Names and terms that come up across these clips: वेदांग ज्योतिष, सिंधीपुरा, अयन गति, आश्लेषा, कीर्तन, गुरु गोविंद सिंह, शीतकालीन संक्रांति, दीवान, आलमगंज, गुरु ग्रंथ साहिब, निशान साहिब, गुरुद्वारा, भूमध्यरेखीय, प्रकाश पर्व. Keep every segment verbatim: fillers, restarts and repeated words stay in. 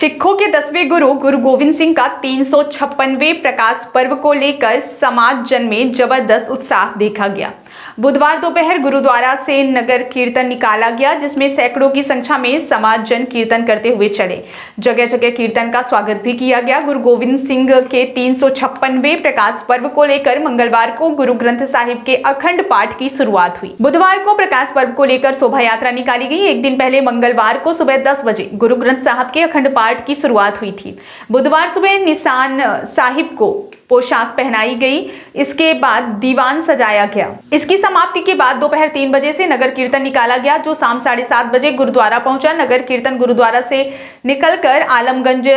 सिखों के दसवें गुरु गुरु गोविंद सिंह का तीन सौ छप्पनवें प्रकाश पर्व को लेकर समाज जन में जबरदस्त उत्साह देखा गया। बुधवार दोपहर गुरुद्वारा से नगर कीर्तन निकाला गया, जिसमें सैकड़ों की संख्या में समाज जन कीर्तन करते हुए चले। जगह जगह कीर्तन का स्वागत भी किया गया। गुरु गोविंद सिंह के तीन सौ छप्पनवें प्रकाश पर्व को लेकर मंगलवार को गुरु ग्रंथ साहिब के अखंड पाठ की शुरुआत हुई। बुधवार को प्रकाश पर्व को लेकर शोभा यात्रा निकाली गई। एक दिन पहले मंगलवार को सुबह दस बजे गुरु ग्रंथ साहब के अखंड पाठ की शुरुआत हुई थी। बुधवार सुबह निशान साहिब को पोशाक पहनाई गई, इसके बाद दीवान सजाया गया। इसकी समाप्ति के बाद दोपहर तीन बजे से नगर कीर्तन निकाला गया, जो शाम साढ़े सात बजे गुरुद्वारा पहुंचा। नगर कीर्तन गुरुद्वारा से निकलकर आलमगंज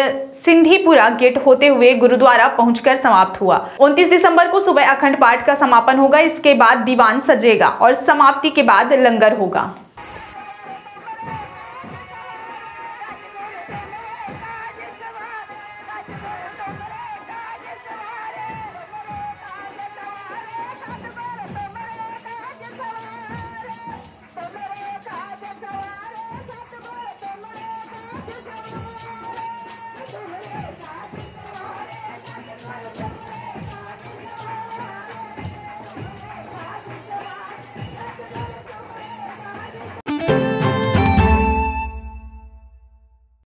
सिंधीपुरा गेट होते हुए गुरुद्वारा पहुंचकर समाप्त हुआ। उनतीस दिसंबर को सुबह अखंड पाठ का समापन होगा। इसके बाद दीवान सजेगा और समाप्ति के बाद लंगर होगा।